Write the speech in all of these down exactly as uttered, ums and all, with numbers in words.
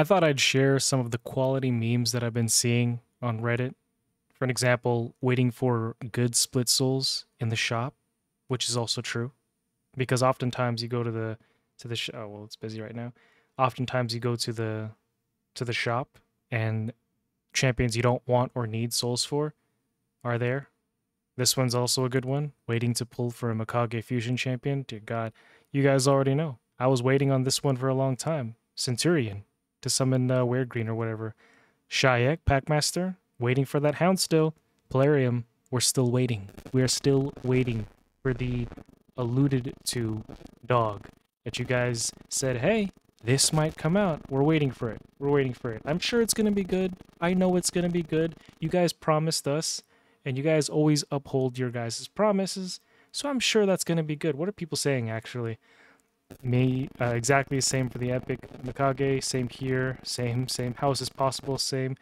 I thought I'd share some of the quality memes that I've been seeing on Reddit. For an example, waiting for good split souls in the shop, which is also true, because oftentimes you go to the to the sh- oh well, it's busy right now. Oftentimes you go to the to the shop and champions you don't want or need souls for are there. This one's also a good one. Waiting to pull for a Mikage Fusion champion. Dear God, you guys already know. I was waiting on this one for a long time. Centurion to summon uh, Weird Green or whatever. Shyek, Pac-Master, waiting for that hound still. Polarium, we're still waiting. We are still waiting for the alluded to dog that you guys said, hey, this might come out. We're waiting for it. We're waiting for it. I'm sure it's going to be good. I know it's going to be good. You guys promised us, and you guys always uphold your guys' promises, so I'm sure that's going to be good. What are people saying, actually? Me, uh, exactly the same for the epic Mikage, same here, same, same. How is this possible? Same.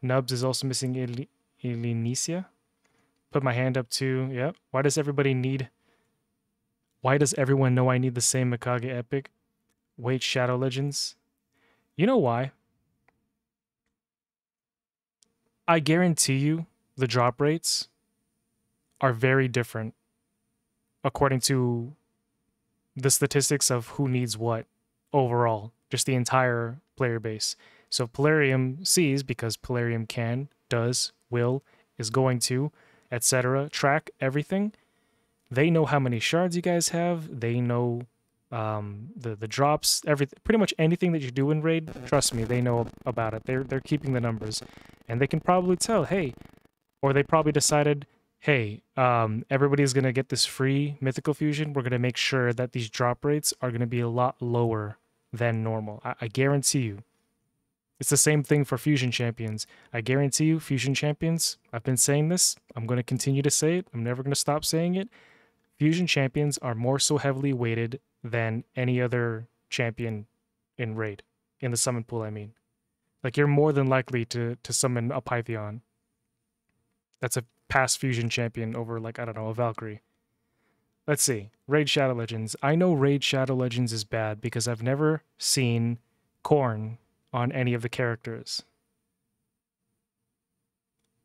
Nubs is also missing Il Ilinicia. Put my hand up too. Yep. Why does everybody need... Why does everyone know I need the same Mikage epic? Wait, Shadow Legends. You know why? I guarantee you the drop rates are very different according to the statistics of who needs what overall, just the entire player base. So Polarium sees, because Polarium can, does, will, is going to, et cetera, track everything. They know how many shards you guys have. They know um, the the drops, everything, pretty much anything that you do in Raid. Trust me, they know about it. They're they're keeping the numbers, and they can probably tell. Hey, or they probably decided, hey, um, everybody's going to get this free Mythical Fusion. We're going to make sure that these drop rates are going to be a lot lower than normal. I, I guarantee you. It's the same thing for Fusion Champions. I guarantee you, Fusion Champions, I've been saying this. I'm going to continue to say it. I'm never going to stop saying it. Fusion Champions are more so heavily weighted than any other champion in Raid. In the summon pool, I mean. Like, you're more than likely to, to summon a Pytheon. That's a past Fusion champion over, like, I don't know, a Valkyrie. Let's see. Raid Shadow Legends. I know Raid Shadow Legends is bad because I've never seen Korn on any of the characters.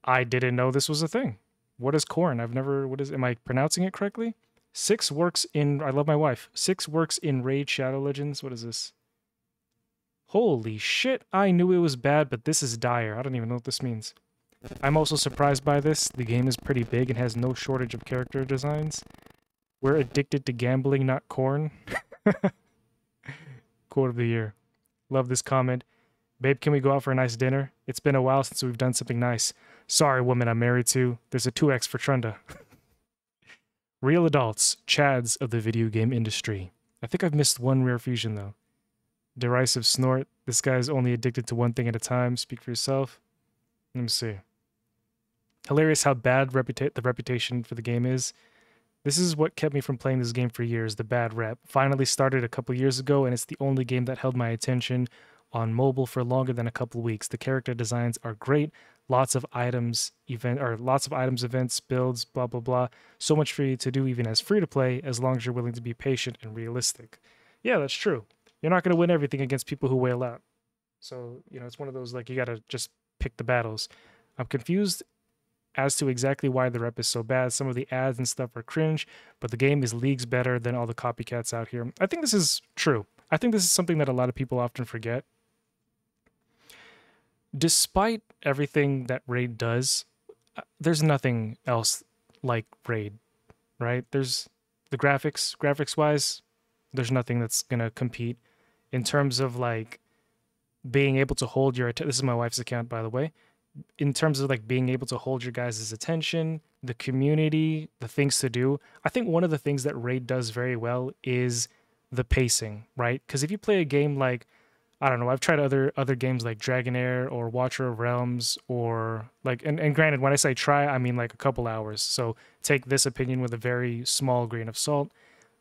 I didn't know this was a thing. What is Korn? I've never... What is... Am I pronouncing it correctly? Six works in... I love my wife. Six works in Raid Shadow Legends. What is this? Holy shit. I knew it was bad, but this is dire. I don't even know what this means. I'm also surprised by this. The game is pretty big and has no shortage of character designs. We're addicted to gambling, not corn. Quote of the year. Love this comment. Babe, can we go out for a nice dinner? It's been a while since we've done something nice. Sorry, woman I'm married to. There's a two X for Trunda. Real adults. Chads of the video game industry. I think I've missed one rare fusion, though. Derisive snort. This guy's only addicted to one thing at a time. Speak for yourself. Let me see. Hilarious how bad reputa- the reputation for the game is. This is what kept me from playing this game for years, the bad rep. Finally started a couple years ago, and it's the only game that held my attention on mobile for longer than a couple weeks. The character designs are great. Lots of items, event or lots of items, events, builds, blah, blah, blah. So much for you to do even as free-to-play, as long as you're willing to be patient and realistic. Yeah, that's true. You're not going to win everything against people who wail out. So, you know, it's one of those, like, you got to just pick the battles. I'm confused as to exactly why the rep is so bad. Some of the ads and stuff are cringe, but the game is leagues better than all the copycats out here. I think this is true. I think this is something that a lot of people often forget. Despite everything that Raid does, there's nothing else like Raid, right? There's the graphics, graphics-wise, there's nothing that's going to compete in terms of, like, being able to hold your attention. This is my wife's account, by the way. In terms of, like, being able to hold your guys' attention, the community, the things to do. I think one of the things that Raid does very well is the pacing, right? Because if you play a game like, I don't know, I've tried other other games like Dragonair or Watcher of Realms or, like, and, and granted, when I say try, I mean, like, a couple hours. So take this opinion with a very small grain of salt.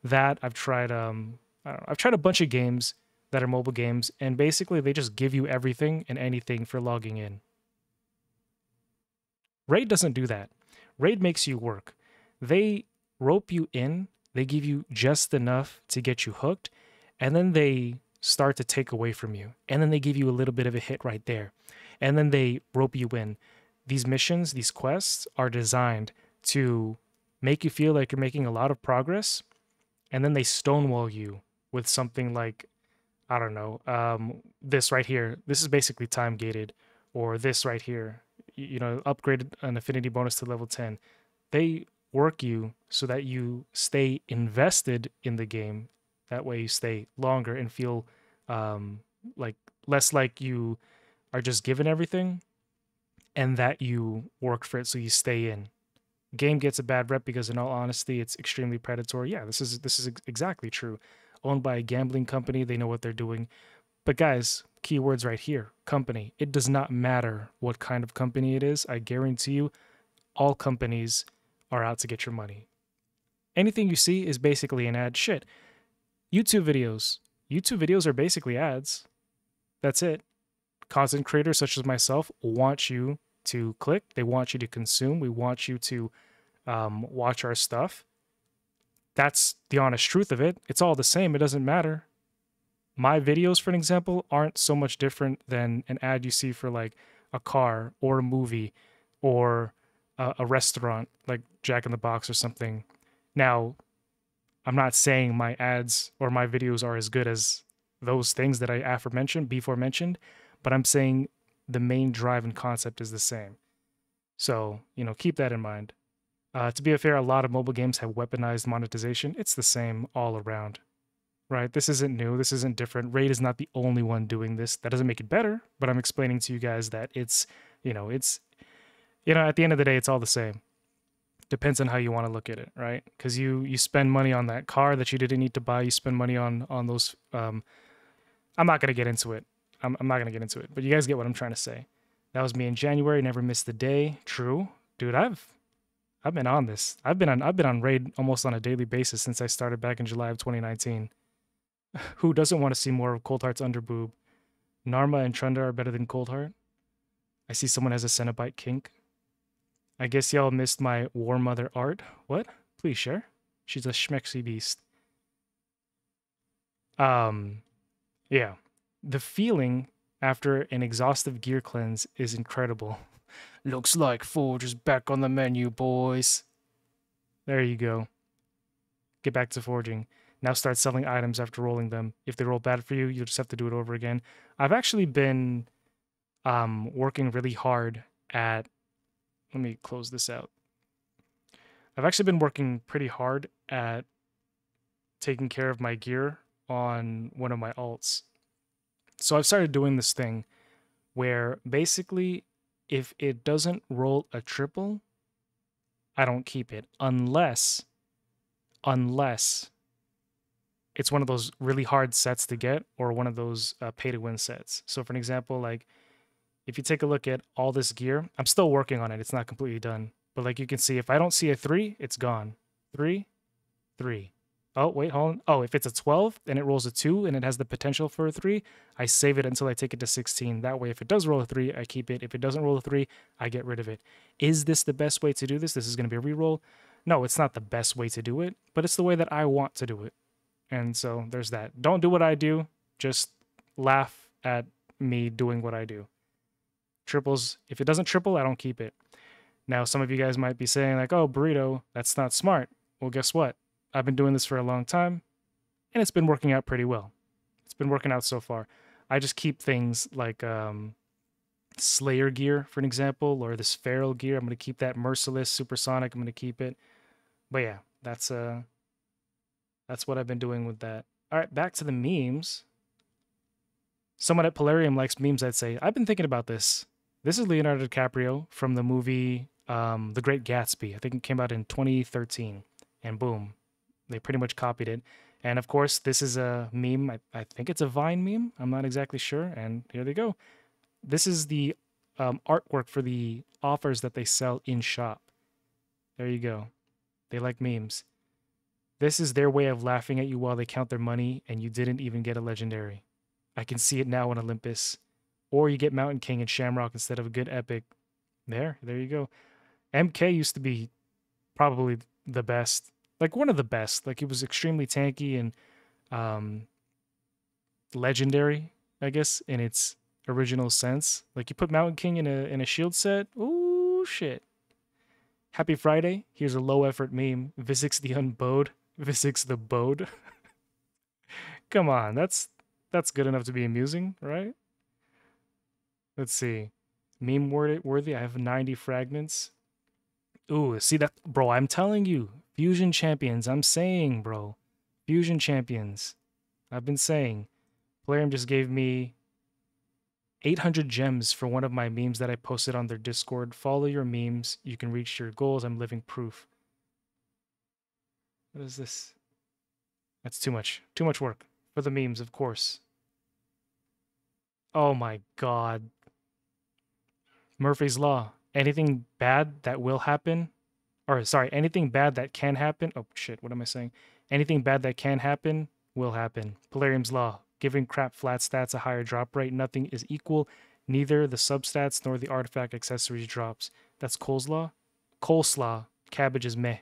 That, I've tried, um, I don't know, I've tried a bunch of games that are mobile games, and basically they just give you everything and anything for logging in. Raid doesn't do that. Raid makes you work. They rope you in, they give you just enough to get you hooked, and then they start to take away from you. And then they give you a little bit of a hit right there. And then they rope you in. These missions, these quests are designed to make you feel like you're making a lot of progress. And then they stonewall you with something like, I don't know, um, this right here. This is basically time gated, or this right here, you know, upgraded an affinity bonus to level ten. They work you so that you stay invested in the game. That way you stay longer and feel um, like less like you are just given everything, and that you worked for it, so you stay in. Game gets a bad rep because, in all honesty, it's extremely predatory. Yeah, this is this is exactly true. Owned by a gambling company, they know what they're doing. But guys, keywords right here, company. It does not matter what kind of company it is. I guarantee you, all companies are out to get your money. Anything you see is basically an ad. Shit. YouTube videos. YouTube videos are basically ads. That's it. Content creators such as myself want you to click. They want you to consume. We want you to um, watch our stuff. That's the honest truth of it. It's all the same. It doesn't matter. My videos, for an example, aren't so much different than an ad you see for like a car or a movie or a, a restaurant like Jack in the Box or something. Now, I'm not saying my ads or my videos are as good as those things that I aforementioned, before mentioned, but I'm saying the main drive and concept is the same. So, you know, keep that in mind. Uh, to be fair, a lot of mobile games have weaponized monetization. It's the same all around, right? This isn't new. This isn't different. Raid is not the only one doing this. That doesn't make it better, but I'm explaining to you guys that it's, you know, it's, you know, at the end of the day, it's all the same. Depends on how you want to look at it, right? Because you you spend money on that car that you didn't need to buy. You spend money on on those. Um, I'm not gonna get into it. I'm, I'm not gonna get into it. But you guys get what I'm trying to say. That was me in January. Never missed the day. True, dude. I've I've been on this. I've been on I've been on Raid almost on a daily basis since I started back in July of twenty nineteen. Who doesn't want to see more of Coldheart's underboob? Narma and Trunda are better than Coldheart. I see someone has a Cenobite kink. I guess y'all missed my War Mother art. What? Please share. She's a schmexy beast. Um, yeah. The feeling after an exhaustive gear cleanse is incredible. Looks like Forge is back on the menu, boys. There you go. Get back to forging. Now start selling items after rolling them. If they roll bad for you, you'll just have to do it over again. I've actually been um, working really hard at... Let me close this out. I've actually been working pretty hard at taking care of my gear on one of my alts. So I've started doing this thing where basically... if it doesn't roll a triple, I don't keep it unless, unless it's one of those really hard sets to get or one of those uh, pay-to-win sets. So for an example, like if you take a look at all this gear, I'm still working on it. It's not completely done. But like you can see, if I don't see a three, it's gone. Three, three. Oh, wait, hold on. Oh, if it's a twelve and it rolls a two and it has the potential for a three, I save it until I take it to sixteen. That way, if it does roll a three, I keep it. If it doesn't roll a three, I get rid of it. Is this the best way to do this? This is going to be a reroll. No, it's not the best way to do it, but it's the way that I want to do it. And so there's that. Don't do what I do. Just laugh at me doing what I do. Triples. If it doesn't triple, I don't keep it. Now, some of you guys might be saying like, oh, burrito, that's not smart. Well, guess what? I've been doing this for a long time, and it's been working out pretty well. It's been working out so far. I just keep things like um, Slayer gear, for an example, or this Feral gear. I'm going to keep that Merciless, Supersonic. I'm going to keep it. But yeah, that's uh, that's what I've been doing with that. All right, back to the memes. Someone at Polarium likes memes, I'd say. I've been thinking about this. This is Leonardo DiCaprio from the movie um, The Great Gatsby. I think it came out in twenty thirteen, and boom. They pretty much copied it. And of course, this is a meme. I, I think it's a Vine meme. I'm not exactly sure. And here they go. This is the um, artwork for the offers that they sell in shop. There you go. They like memes. This is their way of laughing at you while they count their money and you didn't even get a legendary. I can see it now on Olympus. Or you get Mountain King and Shamrock instead of a good epic. There, there you go. M K used to be probably the best. Like, one of the best. Like, it was extremely tanky and um, legendary, I guess, in its original sense. Like, you put Mountain King in a in a shield set. Ooh, shit. Happy Friday. Here's a low-effort meme. Vizix the Unbowed. Vizix the Bowed. Come on, that's that's good enough to be amusing, right? Let's see. Meme worthy. I have ninety fragments. Ooh, see that? Bro, I'm telling you. Fusion champions. I'm saying, bro. Fusion champions. I've been saying. Plarium just gave me eight hundred gems for one of my memes that I posted on their Discord. Follow your memes. You can reach your goals. I'm living proof. What is this? That's too much. Too much work. For the memes, of course. Oh my god. Murphy's Law. Anything bad that will happen... Or, sorry, anything bad that can happen... Oh, shit, what am I saying? Anything bad that can happen will happen. Polarium's Law. Giving crap flat stats a higher drop rate. Nothing is equal. Neither the substats nor the artifact accessories drops. That's Coleslaw. Coleslaw. Cabbage is meh.